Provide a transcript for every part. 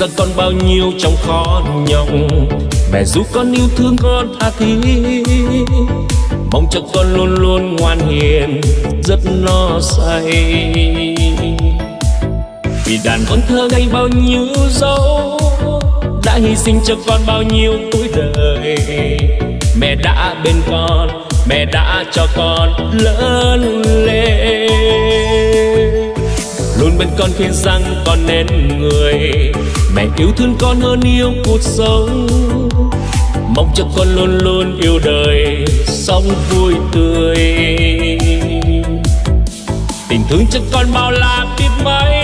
dặn con bao nhiêu trong khó nhọc, mẹ giúp con yêu thương con tha thiết, mong cho con luôn luôn ngoan hiền rất lo say. Vì đàn con thơ ngây bao nhiêu dấu, đã hy sinh cho con bao nhiêu tuổi đời. Mẹ đã bên con, mẹ đã cho con lớn lên, luôn bên con khuyên rằng con nên người. Mẹ yêu thương con hơn yêu cuộc sống, mong cho con luôn luôn yêu đời sống vui tươi. Tình thương cho con bao la biết mấy,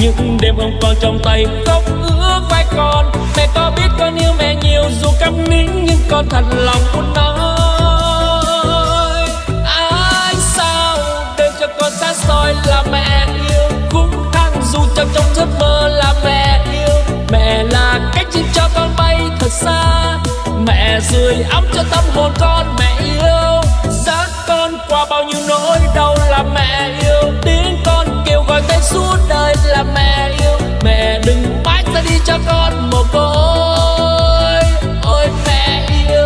những đêm ôm con trong tay khóc ước vai con. Mẹ có biết con yêu mẹ nhiều dù câm nín, nhưng con thật lòng muốn nói ai sao để cho con xa xôi là mẹ yêu cũng thăng. Dù trong giấc mơ là mẹ yêu, mẹ là cách chim cho con bay thật xa. Mẹ sưởi ấm cho tâm hồn con, mẹ yêu dắt con qua bao nhiêu nỗi đau là mẹ yêu. Tiếng con kêu gọi tên suốt đời là mẹ yêu. Mẹ đừng mãi ra đi cho con một côi, ôi mẹ yêu.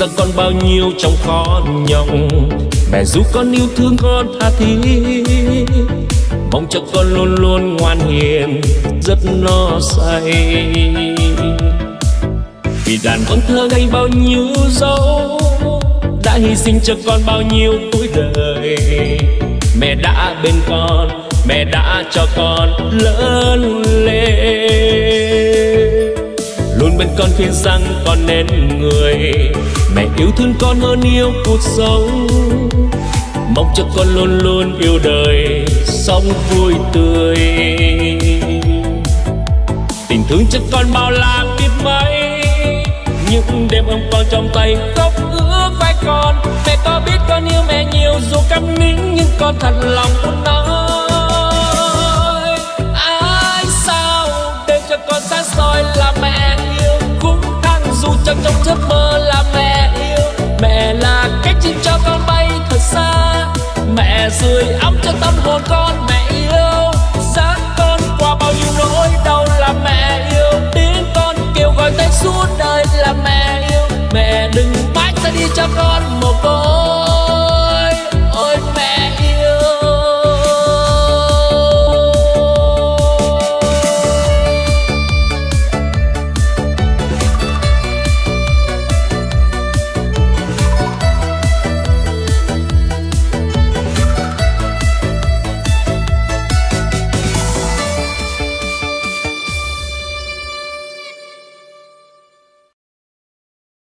Dặn con bao nhiêu trong khó nhọc, mẹ giúp con yêu thương con tha thiết, mong cho con luôn luôn ngoan hiền rất lo say. Vì đàn con thơ ngây bao nhiêu dấu, đã hy sinh cho con bao nhiêu tuổi đời. Mẹ đã bên con, mẹ đã cho con lớn lên, luôn bên con khuyên rằng con nên người. Mẹ yêu thương con hơn yêu cuộc sống, mong cho con luôn luôn yêu đời sống vui tươi. Tình thương cho con bao la biết mấy, những đêm ôm con trong tay khóc ước vai con. Mẹ có biết con yêu mẹ nhiều dù câm nín, nhưng con thật lòng muốn nói ai sao để cho con xa xôi là mẹ yêu cũng thăng. Dù trong giấc mơ